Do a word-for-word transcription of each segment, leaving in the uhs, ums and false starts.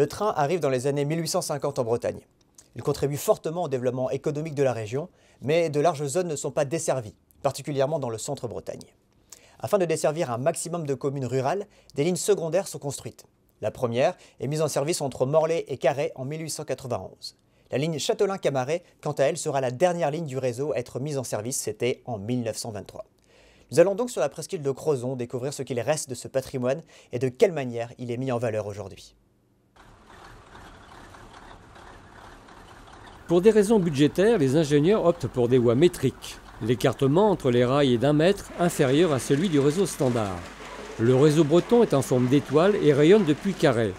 Le train arrive dans les années mille huit cent cinquante en Bretagne. Il contribue fortement au développement économique de la région, mais de larges zones ne sont pas desservies, particulièrement dans le centre-Bretagne. Afin de desservir un maximum de communes rurales, des lignes secondaires sont construites. La première est mise en service entre Morlaix et Carhaix en mille huit cent quatre-vingt-onze. La ligne Châteaulin-Camaret, quant à elle, sera la dernière ligne du réseau à être mise en service, c'était en mille neuf cent vingt-trois. Nous allons donc sur la presqu'île de Crozon découvrir ce qu'il reste de ce patrimoine et de quelle manière il est mis en valeur aujourd'hui. Pour des raisons budgétaires, les ingénieurs optent pour des voies métriques. L'écartement entre les rails est d'un mètre inférieur à celui du réseau standard. Le réseau breton est en forme d'étoile et rayonne depuis Carhaix.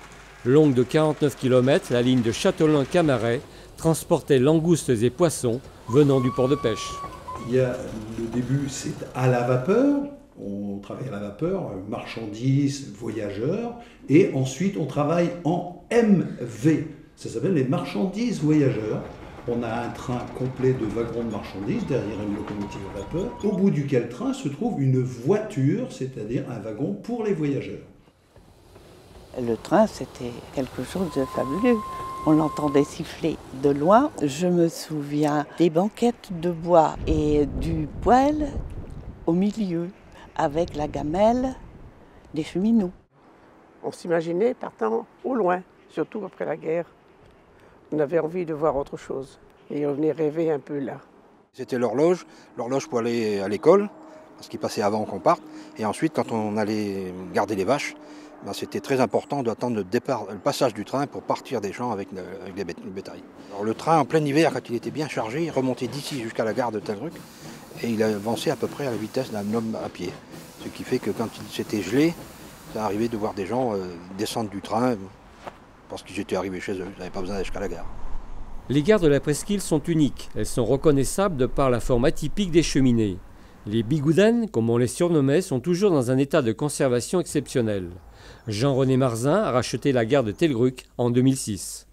Longue de quarante-neuf kilomètres, la ligne de Châteaulin-Camaret transportait langoustes et poissons venant du port de pêche. Il y a le début, c'est à la vapeur, on travaille à la vapeur, marchandises, voyageurs, et ensuite on travaille en M V, ça s'appelle les marchandises voyageurs. On a un train complet de wagons de marchandises derrière une locomotive à vapeur, au bout duquel train se trouve une voiture, c'est-à-dire un wagon pour les voyageurs. Le train, c'était quelque chose de fabuleux. On l'entendait siffler de loin. Je me souviens des banquettes de bois et du poêle au milieu, avec la gamelle des cheminots. On s'imaginait partant au loin, surtout après la guerre. On avait envie de voir autre chose et on venait rêver un peu là. C'était l'horloge, l'horloge pour aller à l'école, parce qu'il passait avant qu'on parte. Et ensuite, quand on allait garder les vaches, ben c'était très important d'attendre le, départ, le passage du train pour partir des champs avec, le, avec les bét le bétail. Alors le train, en plein hiver, quand il était bien chargé, il remontait d'ici jusqu'à la gare de Talruc et il avançait à peu près à la vitesse d'un homme à pied. Ce qui fait que quand il s'était gelé, ça arrivait de voir des gens euh, descendre du train parce qu'ils étaient arrivés chez eux, ils n'avaient pas besoin d'aller jusqu'à la gare. Les gares de la presqu'île sont uniques. Elles sont reconnaissables de par la forme atypique des cheminées. Les Bigoudens, comme on les surnommait, sont toujours dans un état de conservation exceptionnel. Jean-René Marzin a racheté la gare de Telgruc en deux mille six.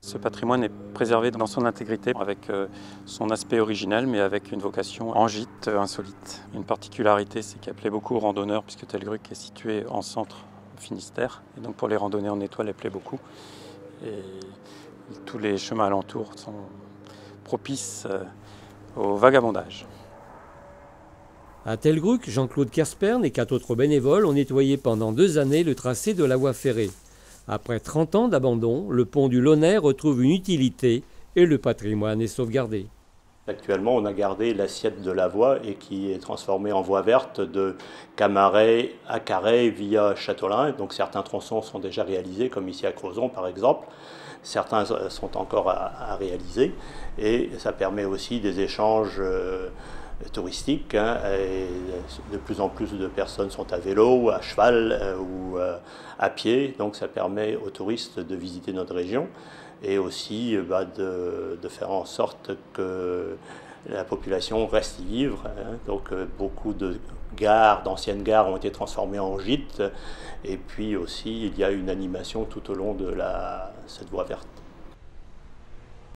Ce patrimoine est préservé dans son intégrité avec son aspect originel mais avec une vocation en gîte insolite. Une particularité, c'est qu'elle plaît beaucoup aux randonneurs puisque Telgruc est situé en centre Finistère et donc pour les randonnées en étoile, elle plaît beaucoup. Et tous les chemins alentours sont propices au vagabondage. À Telgruc, Jean-Claude Kerspern et quatre autres bénévoles ont nettoyé pendant deux années le tracé de la voie ferrée. Après trente ans d'abandon, le pont du Launay retrouve une utilité et le patrimoine est sauvegardé. Actuellement, on a gardé l'assiette de la voie et qui est transformée en voie verte de Camaret à Carhaix via Châteaulin. Donc certains tronçons sont déjà réalisés, comme ici à Crozon par exemple. Certains sont encore à, à réaliser et ça permet aussi des échanges euh, touristique, hein, et de plus en plus de personnes sont à vélo, à cheval euh, ou euh, à pied, donc ça permet aux touristes de visiter notre région et aussi bah, de, de faire en sorte que la population reste y vivre, hein. Donc euh, beaucoup de gares, d'anciennes gares ont été transformées en gîtes et puis aussi il y a une animation tout au long de la, cette voie verte.